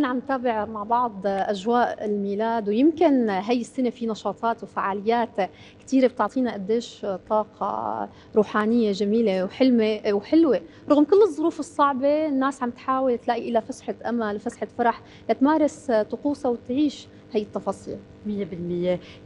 نحن عم نتابع مع بعض أجواء الميلاد، ويمكن هي السنة في نشاطات وفعاليات كثيرة بتعطينا قديش طاقة روحانية جميلة وحلوة. رغم كل الظروف الصعبة الناس عم تحاول تلاقي إلى فسحة أمل وفسحة فرح لتمارس طقوسها وتعيش هي التفاصيل 100%.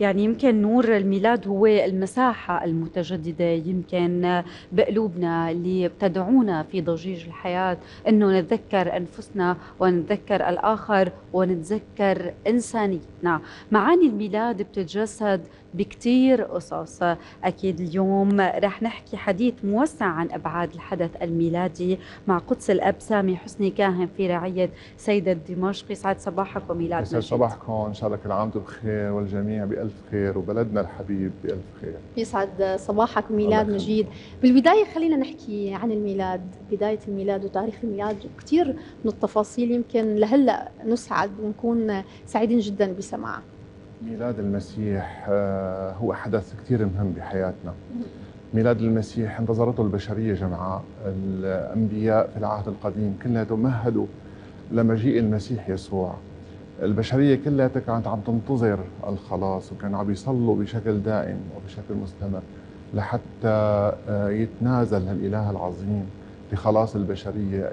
يعني يمكن نور الميلاد هو المساحة المتجددة يمكن بقلوبنا اللي بتدعونا في ضجيج الحياة إنه نتذكر أنفسنا ونتذكر الآخر ونتذكر إنسانيتنا. معاني الميلاد بتتجسد بكتير قصص. أكيد اليوم رح نحكي حديث موسع عن أبعاد الحدث الميلادي مع قدس الأب سامي حسني، كاهن في رعية سيدة دمشق. يسعد صباحك وميلاد مجد. يسعد صباحكم، إن شاء الله كل عام وانتم بخير والجميع بألف خير وبلدنا الحبيب بألف خير. يسعد صباحك وميلاد مجيد. بالبداية خلينا نحكي عن الميلاد، بداية الميلاد وتاريخ الميلاد وكثير من التفاصيل يمكن لهلأ نسعد ونكون سعيدين جدا بسماعها. ميلاد المسيح هو حدث كثير مهم بحياتنا. ميلاد المسيح انتظرته البشرية جمعاء. الأنبياء في العهد القديم كلها تمهدوا لمجيء المسيح يسوع. البشرية كلها كانت عم تنتظر الخلاص، وكانوا عم يصلوا بشكل دائم وبشكل مستمر لحتى يتنازل هالإله العظيم لخلاص البشرية.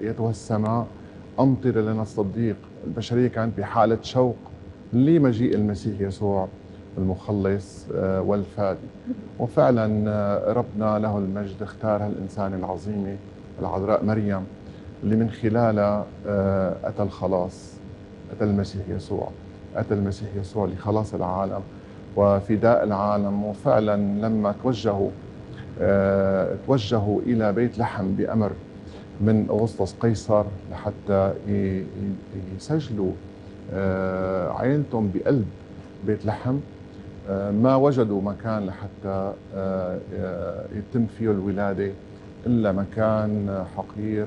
أيتها السماء أمطر لنا الصديق. البشرية كانت بحالة شوق لمجيء المسيح يسوع المخلص والفادي، وفعلا ربنا له المجد اختار هالإنسان العظيمة العذراء مريم اللي من خلالها أتى الخلاص، أتى المسيح يسوع، أتى المسيح يسوع لخلاص العالم وفداء العالم. وفعلا لما توجهوا إلى بيت لحم بأمر من أغسطس قيصر لحتى يسجلوا عائلتهم بقلب بيت لحم، ما وجدوا مكان لحتى يتم فيه الولادة إلا مكان حقير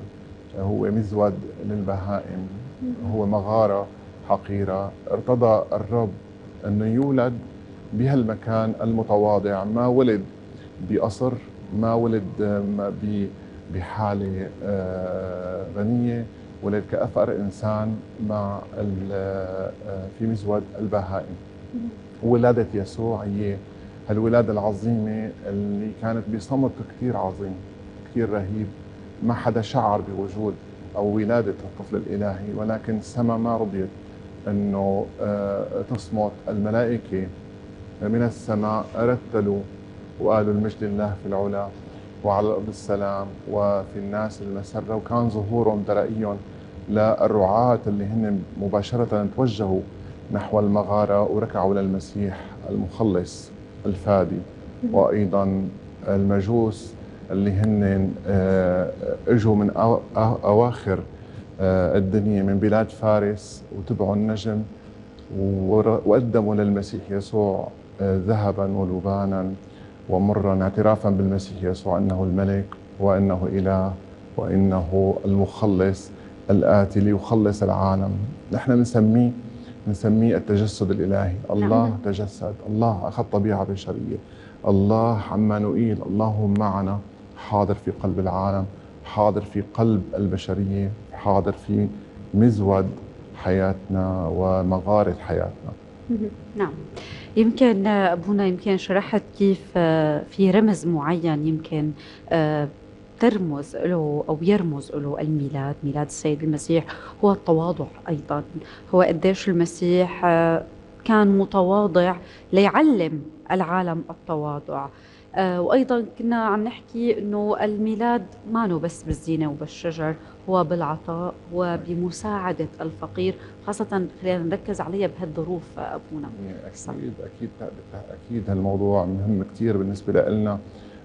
هو مزود للبهائم، هو مغارة حقيرة. ارتضى الرب أنه يولد بهالمكان المتواضع. ما ولد بقصر، ما ولد بحالة غنية، ولد كأثر إنسان مع في مزود البهائم. ولادة يسوع هي هالولادة العظيمة اللي كانت بصمت كثير عظيم كثير رهيب. ما حدا شعر بوجود أو ولادة الطفل الإلهي، ولكن السماء ما رضيت أنه تصمت. الملائكة من السماء رتلوا وقالوا المجد لله في العلا وعلى الأرض السلام وفي الناس المسرة. وكان ظهورهم درائيهم للرعاة اللي هن مباشرة توجهوا نحو المغارة وركعوا للمسيح المخلص الفادي. وأيضا المجوس اللي هن اجوا من اواخر الدنيا من بلاد فارس وتبعوا النجم وقدموا للمسيح يسوع ذهبا ولبانا ومرا اعترافا بالمسيح يسوع انه الملك وانه اله وانه المخلص الاتي ليخلص العالم. نحن بنسميه التجسد الالهي. الله تجسد، الله اخذ طبيعه بشريه، الله عمانويل، الله معنا، حاضر في قلب العالم، حاضر في قلب البشرية، حاضر في مزود حياتنا ومغارة حياتنا. نعم. يمكن أبونا شرحت كيف في رمز معين يمكن ترمز له أو يرمز له الميلاد، ميلاد السيد المسيح، هو التواضع. أيضا هو قديش المسيح كان متواضع ليعلم العالم التواضع. وأيضا كنا عم نحكي أنه الميلاد ما هو بس بالزينة وبالشجر، هو بالعطاء وبمساعدة الفقير، خاصة خلينا نركز عليها بهالظروف. أبونا أكيد هالموضوع مهم كتير بالنسبة لنا.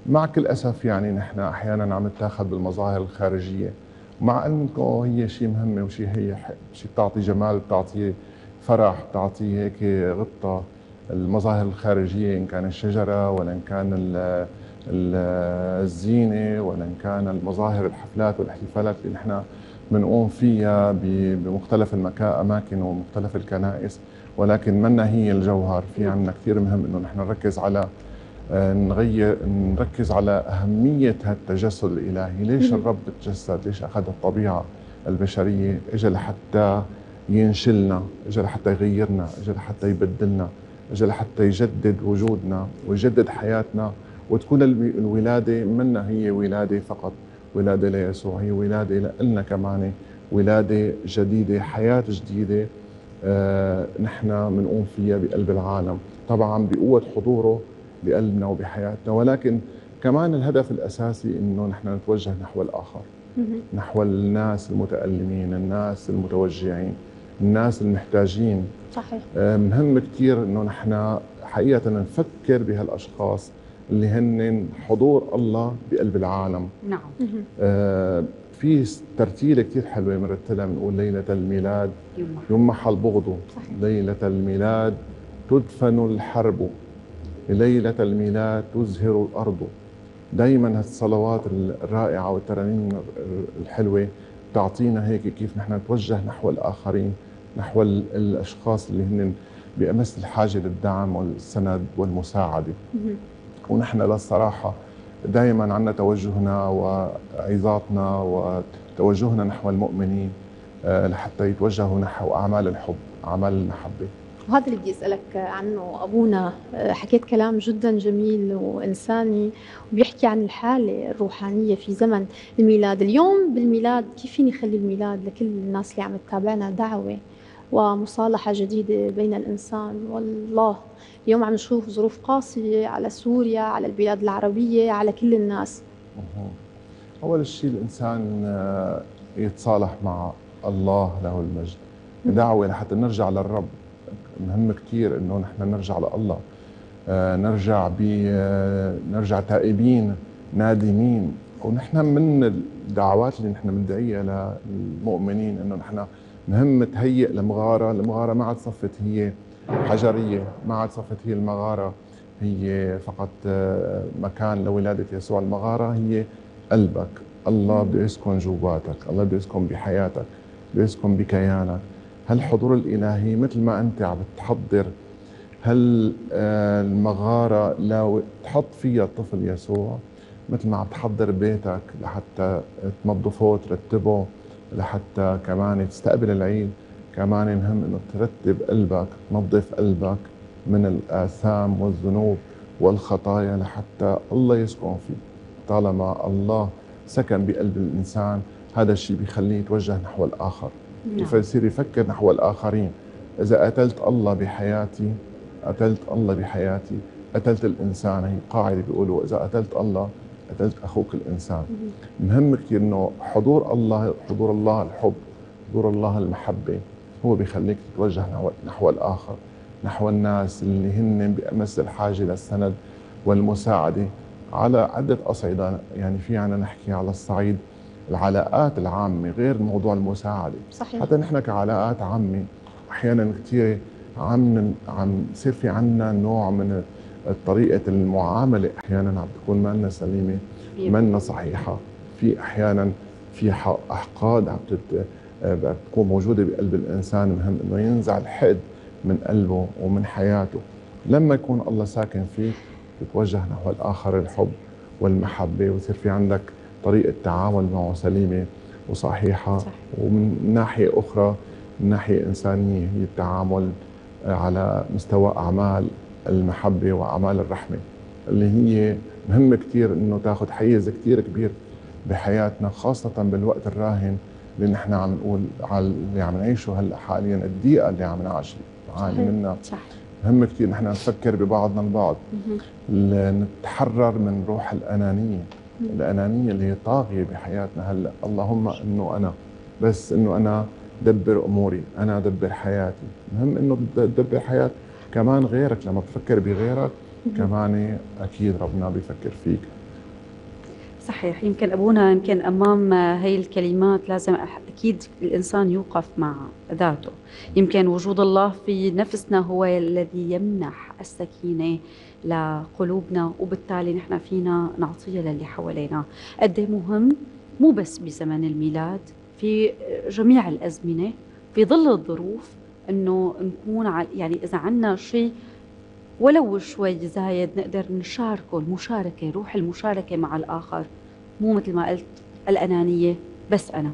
مع كل أسف يعني نحن أحيانا عم نتاخد بالمظاهر الخارجية، مع أنه هي شيء مهمة وشيء بتعطي جمال، بتعطي فرح، بتعطي هيك غطة. المظاهر الخارجية إن كان الشجرة ولا إن كان الزينة ولا إن كان المظاهر الحفلات والاحتفالات اللي نحن بنقوم فيها بمختلف الأماكن ومختلف الكنائس، ولكن منا هي الجوهر. في عندنا كثير مهم إنه نحن نركز على نركز على أهمية هالتجسد الإلهي. ليش الرب تجسد؟ ليش أخذ الطبيعة البشرية؟ إجا لحتى ينشلنا، اجى لحتى يغيرنا، اجى لحتى يبدلنا، اجى لحتى يجدد وجودنا ويجدد حياتنا، وتكون الولاده منا هي ولاده فقط، ولاده ليسوع، هي ولاده لنا كمان، ولاده جديده، حياه جديده نحن بنقوم فيها بقلب العالم، طبعا بقوه حضوره بقلبنا وبحياتنا، ولكن كمان الهدف الاساسي انه نحن نتوجه نحو الاخر، نحو الناس المتألمين، الناس المتوجعين، الناس المحتاجين. صحيح. مهم كثير انه نحن حقيقه نفكر بهالاشخاص اللي هن حضور الله بقلب العالم. نعم. في ترتيله كثير حلوه مرتبه، بنقول ليله الميلاد يمحى البغض، ليله الميلاد تدفن الحرب، ليله الميلاد تزهر الارض. دائما هالصلوات الرائعه والترانيم الحلوه بتعطينا هيك كيف نحن نتوجه نحو الاخرين، نحو الاشخاص اللي هن بامس الحاجه للدعم والسند والمساعده. ونحن للصراحه دائما عندنا توجهنا وعظاتنا وتوجهنا نحو المؤمنين لحتى يتوجهوا نحو اعمال الحب، اعمال المحبه. وهذا اللي بدي اسالك عنه ابونا، حكيت كلام جدا جميل وانساني وبيحكي عن الحاله الروحانيه في زمن الميلاد. اليوم بالميلاد كيف فيني اخلي الميلاد لكل الناس اللي عم تتابعنا دعوه ومصالحه جديده بين الانسان والله؟ اليوم عم نشوف ظروف قاسيه على سوريا، على البلاد العربيه، على كل الناس. اول شيء الانسان يتصالح مع الله له المجد، دعوه لحتى نرجع للرب. مهم كثير انه نحن نرجع لله، نرجع تائبين نادمين. ونحن من الدعوات اللي نحن بندعيها للمؤمنين انه نحن مهم تهيئ المغاره، المغاره ما عاد صفت هي حجريه، ما عاد صفت هي المغاره هي فقط مكان لولاده يسوع، المغاره هي قلبك، الله بده يسكن جواتك، الله بده يسكن بحياتك، بده يسكن بكيانك. هالحضور الالهي مثل ما انت عم بتحضر هالمغاره لو تحط فيها الطفل يسوع، مثل ما عم تحضر بيتك لحتى تنظفه ترتبه، لحتى كمان تستقبل العيد، كمان مهم انه ترتب قلبك، تنظف قلبك من الاثام والذنوب والخطايا لحتى الله يسكن فيه. طالما الله سكن بقلب الانسان هذا الشيء بيخليه يتوجه نحو الاخر. نعم. فيصير يفكر نحو الآخرين. إذا قتلت الله بحياتي، قتلت الله بحياتي، قتلت الإنسان. هي قاعدة بيقولوا إذا قتلت الله قتلت أخوك الإنسان. مهم كثير إنه حضور الله، حضور الله الحب، حضور الله المحبة، هو بيخليك تتوجه نحو الآخر، نحو الناس اللي هن بأمس الحاجة للسند والمساعدة على عدة أصعدة. يعني في عنا نحكي على الصعيد العلاقات العامة غير موضوع المساعدة. صحيح. حتى نحن كعلاقات عامة أحيانا كثير عم يصير في عنا نوع من طريقة المعاملة أحيانا عم تكون ما لنا سليمة، ما لنا صحيحة، في أحيانا في أحقاد عم بتكون موجودة بقلب الإنسان. مهم إنه ينزع الحقد من قلبه ومن حياته. لما يكون الله ساكن فيك تتوجه نحو الآخر الحب والمحبة، ويصير في عندك طريقة تعامل معه سليمة وصحيحة. صحيح. ومن ناحية أخرى، من ناحية إنسانية، هي التعامل على مستوى أعمال المحبة وأعمال الرحمة اللي هي مهمة كتير إنه تاخد حيز كتير كبير بحياتنا، خاصة بالوقت الراهن اللي نحن عم نقول على اللي عم نعيشه هلا حاليا، الضيقة اللي عم نعاني منها. مهم كتير نحن نفكر ببعضنا البعض، نتحرر من روح الأنانية اللي هي طاغية بحياتنا هلا. اللهم انه انا بس، انه انا دبر اموري، انا دبر حياتي. مهم انه تدبر حياتك كمان غيرك، لما تفكر بغيرك كمان اكيد ربنا بيفكر فيك. صحيح. يمكن ابونا يمكن امام هي الكلمات لازم اكيد الانسان يوقف مع ذاته. يمكن وجود الله في نفسنا هو الذي يمنح السكينة لقلوبنا، وبالتالي نحن فينا نعطيها للي حوالينا. قد ايه مهم، مو بس بزمن الميلاد، في جميع الازمنه، في ظل الظروف، انه نكون يعني اذا عندنا شيء ولو شوي زايد نقدر نشاركه. المشاركه، روح المشاركه مع الاخر، مو مثل ما قلت الانانيه بس انا.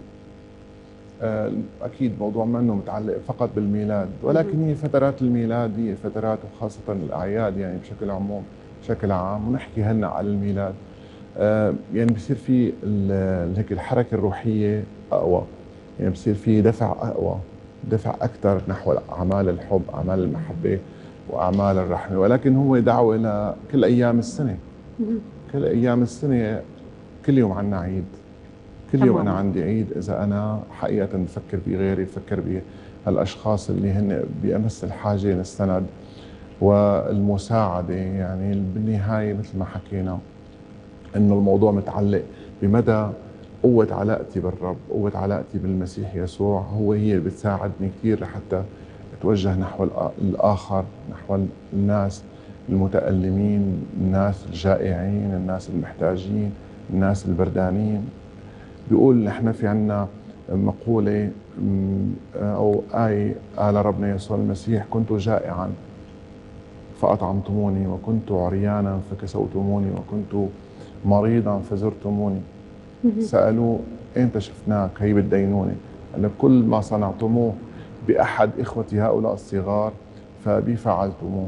أكيد موضوع منه متعلق فقط بالميلاد، ولكن هي فترات الميلاد هي فترات وخاصة الأعياد يعني بشكل عام، ونحكي هلأ على الميلاد يعني بصير في هيك الحركة الروحية أقوى، يعني بصير في دفع أقوى، دفع أكثر نحو أعمال الحب، أعمال المحبة وأعمال الرحمة، ولكن هو دعوة لكل أيام السنة. كل أيام السنة كل يوم عنا عيد، كل يوم أنا عندي عيد. إذا أنا حقيقة بفكر بغيري، بفكر بالأشخاص اللي هن بأمس الحاجة للسند والمساعدة، يعني بالنهاية مثل ما حكينا إنه الموضوع متعلق بمدى قوة علاقتي بالرب، قوة علاقتي بالمسيح يسوع، هي اللي بتساعدني كثير لحتى أتوجه نحو الآخر، نحو الناس المتألمين، الناس الجائعين، الناس المحتاجين، الناس البردانين. بيقول نحن في عنا مقولة أو آية قال ربنا يسوع المسيح: كنت جائعا فأطعمتموني، وكنت عريانا فكسوتموني، وكنت مريضا فزرتموني. سألوه أنت شفناك؟ هي بالدينونة. قال لك: كل ما صنعتموه بأحد إخوتي هؤلاء الصغار فبي فعلتموه.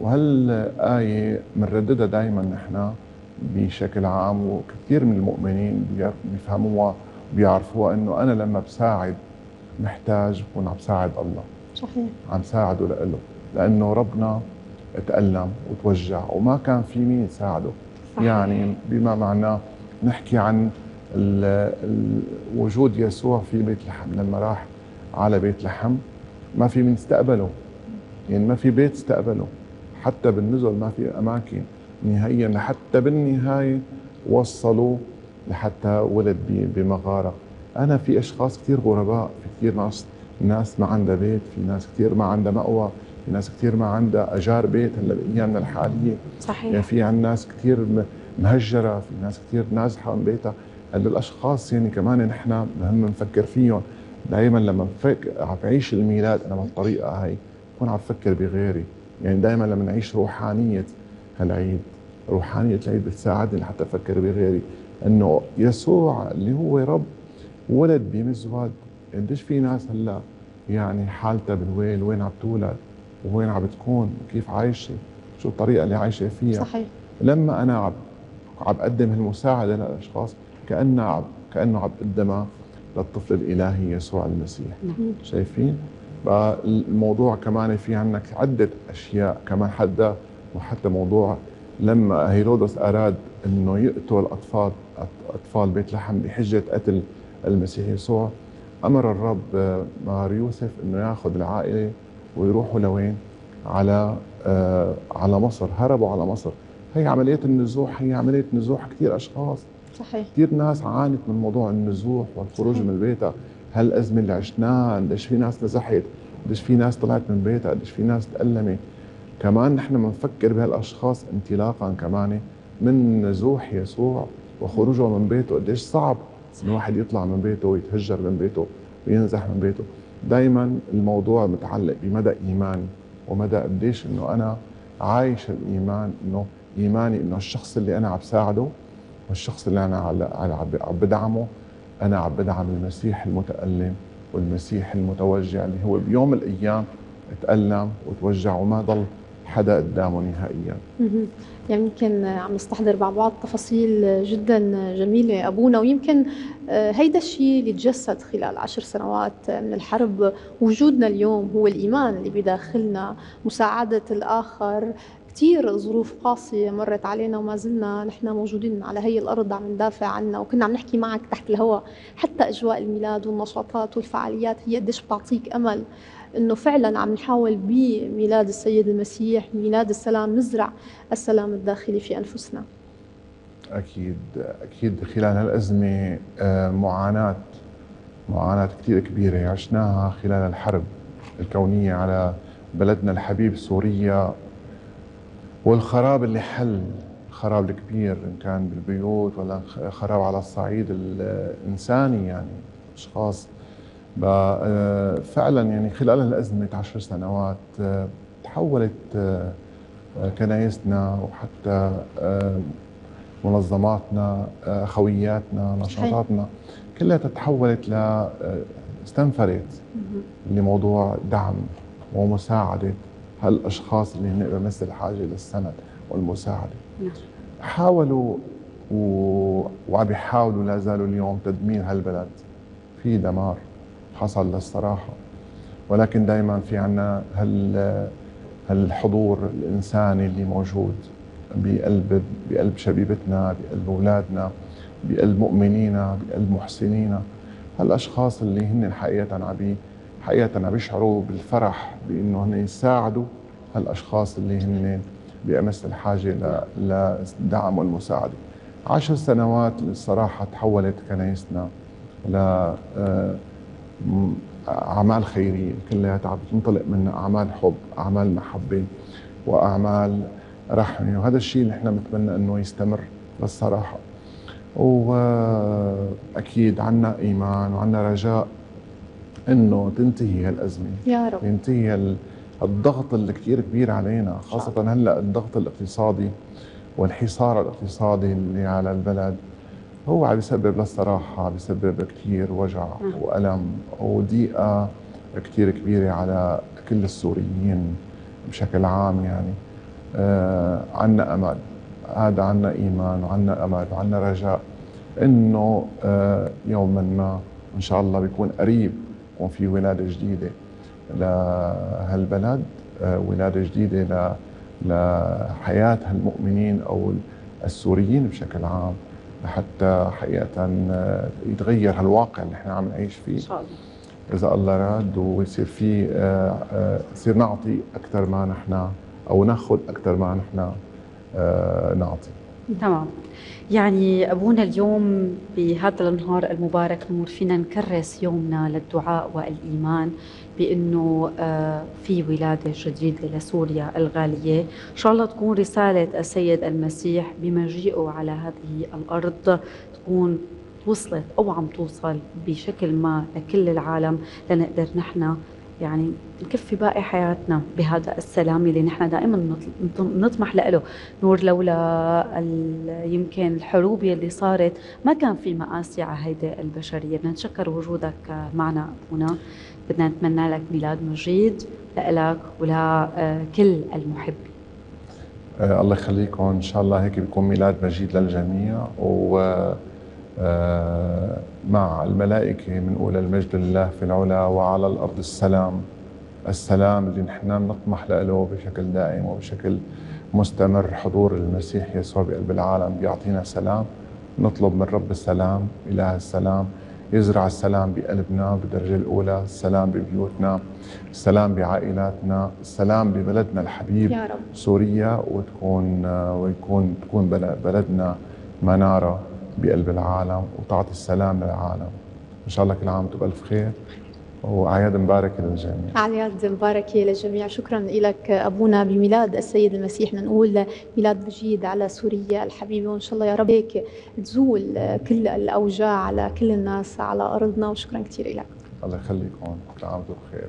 وهالآية بنرددها دائما نحن بشكل عام، وكثير من المؤمنين بيفهموها وبيعرفوها، انه انا لما بساعد محتاج بكون عم بساعد الله. صحيح، عم ساعده لإله، لانه ربنا تألم وتوجع وما كان في مين يساعده. صحيح. يعني بما معناه نحكي عن وجود يسوع في بيت لحم، لما راح على بيت لحم ما في مين استقبله، يعني ما في بيت استقبله، حتى بالنزل ما في اماكن نهائيا، لحتى بالنهايه وصلوا لحتى ولد بمغاره. انا في اشخاص كثير غرباء، في كثير ناس ما عندها بيت، في ناس كثير ما عندها مأوى، في ناس كثير ما عندها اجار بيت هلا بايامنا الحاليه. صحيح، يعني في عن ناس كثير مهجره، في ناس كثير نازحه من بيتها. هلا الاشخاص يعني كمان نحن مهم نفكر فيهم دائما لما عم بعيش الميلاد انا بالطريقه هي، بكون عم بفكر بغيري، يعني دائما لما نعيش روحانيه العيد، روحانية العيد بتساعدني حتى أفكر بغيري، إنه يسوع اللي هو رب ولد بمزود. قديش في ناس هلا يعني حالتها بالويل، وين عم تولد ووين عم بتكون، كيف عايشة، شو الطريقة اللي عايشة فيها. صحيح، لما أنا عم بقدم هالمساعدة للأشخاص كأنه عم بقدمها للطفل الإلهي يسوع المسيح. شايفين؟ فالموضوع كمان في عندك عدة أشياء كمان حدا، وحتى موضوع لما هيرودس أراد أنه يقتل أطفال بيت لحم بحجة قتل المسيح يسوع، أمر الرب مار يوسف أنه يأخذ العائلة ويروحوا لوين؟ على مصر. هربوا على مصر. هي عملية النزوح، هي عملية نزوح كثير أشخاص. صحيح، كثير ناس عانت من موضوع النزوح والخروج من بيتها. هالأزمة اللي عشناها، قديش في ناس نزحت، قديش في ناس طلعت من بيتها، قديش في ناس تألمت. كمان نحن بنفكر بهالاشخاص انطلاقا كمان من نزوح يسوع وخروجه من بيته، قديش صعب ان الواحد يطلع من بيته ويتهجر من بيته وينزح من بيته. دائما الموضوع متعلق بمدى ايماني، ومدى قديش انه انا عايش الايمان، انه ايماني انه الشخص اللي انا عم بساعده والشخص اللي انا عم بدعمه، انا عم بدعم المسيح المتألم والمسيح المتوجع اللي هو بيوم الايام اتألم وتوجع وما ضل حدا قدامه نهائيا. يعني يمكن عم نستحضر مع بعض تفاصيل جدا جميله ابونا، ويمكن هيدا الشيء اللي تجسد خلال 10 سنوات من الحرب. وجودنا اليوم هو الايمان اللي بداخلنا، مساعده الاخر. كثير ظروف قاسية مرت علينا وما زلنا نحن موجودين على هي الأرض عم ندافع عنها، وكنا عم نحكي معك تحت الهواء حتى أجواء الميلاد والنشاطات والفعاليات هي قديش بتعطيك أمل إنه فعلا عم نحاول بميلاد السيد المسيح، ميلاد السلام، نزرع السلام الداخلي في أنفسنا. أكيد أكيد خلال هالأزمة معاناة كثير كبيرة عشناها خلال الحرب الكونية على بلدنا الحبيب سوريا، والخراب اللي حل، الخراب الكبير إن كان بالبيوت ولا خراب على الصعيد الإنساني، يعني أشخاص فعلا يعني خلال الأزمة 10 سنوات تحولت كنايسنا وحتى منظماتنا، خوياتنا، نشاطاتنا كلها تحولت استنفرت لموضوع دعم ومساعدة هالأشخاص اللي هن بمس الحاجة للسند والمساعدة. حاولوا وعم يحاولوا لا زالوا اليوم تدمير هالبلد. في دمار حصل للصراحة، ولكن دائما في عنا هالحضور الإنساني اللي موجود بقلب شبيبتنا، بقلب أولادنا، بقلب مؤمنينا، بقلب محسنينا. هالأشخاص اللي هن حقيقة بيشعروا بالفرح بأنه هن يساعدوا هالأشخاص اللي هن بأمس الحاجة لدعم والمساعدة. 10 سنوات الصراحة تحولت كنايسنا لأعمال خيرية كلها عم تنطلق منها أعمال حب، أعمال محبة، وأعمال رحمة، وهذا الشيء اللي احنا بنتمنى أنه يستمر بالصراحة. وأكيد عنا إيمان وعنا رجاء أنه تنتهي هالأزمة، يا رب ينتهي الضغط اللي كتير كبير علينا، خاصة هلأ الضغط الاقتصادي والحصار الاقتصادي اللي على البلد هو عم بيسبب للصراحة بيسبب كتير وجع وألم وضيقة كتير كبيرة على كل السوريين بشكل عام. يعني عنا أمل، هذا عنا إيمان وعنا أمل وعنا رجاء إنه يوما ما إن شاء الله بيكون قريب يكون في ولادة جديدة لهالبلد، ولادة جديدة لحياة هالمؤمنين أو السوريين بشكل عام، حتى حقيقة يتغير هالواقع اللي احنا عم نعيش فيه إن شاء الله إذا الله راد، ويصير في يصير نعطي أكثر ما نحن أو ناخذ أكثر ما نحن نعطي. تمام. يعني أبونا اليوم بهذا النهار المبارك نور فينا نكرس يومنا للدعاء والإيمان بأنه في ولادة جديدة لسوريا الغالية، إن شاء الله تكون رسالة السيد المسيح بمجيئه على هذه الأرض تكون وصلت أو عم توصل بشكل ما لكل العالم، لنقدر نحن يعني نكفي باقي حياتنا بهذا السلام اللي نحن دائما نطمح له. نور لولا يمكن الحروب اللي صارت ما كان في مآسي على هيدي البشرية. بدنا نتشكر وجودك معنا أبونا، بدنا نتمنى لك ميلاد مجيد لك ولكل المحبين. الله يخليكم، إن شاء الله هيك بيكون ميلاد مجيد للجميع، و مع الملائكة بنقول المجد لله في العلا وعلى الأرض السلام، السلام اللي نحن نطمح له بشكل دائم وبشكل مستمر. حضور المسيح يسوع بقلب العالم بيعطينا سلام، نطلب من رب السلام إله السلام يزرع السلام بقلبنا بالدرجة الأولى، السلام ببيوتنا، السلام بعائلاتنا، السلام ببلدنا الحبيب يا رب سوريا، ويكون بلدنا منارة بقلب العالم وتعطي السلام للعالم. إن شاء الله كل عام وانتم بألف خير، وأعياد مباركة للجميع. أعياد مباركة للجميع. شكرا لك أبونا بميلاد السيد المسيح، نقول ميلاد مجيد على سوريا الحبيبة، وإن شاء الله يا رب هيك تزول كل الأوجاع على كل الناس على أرضنا، وشكرا كثير لك. الله يخليكم، كل عام وانتم بخير.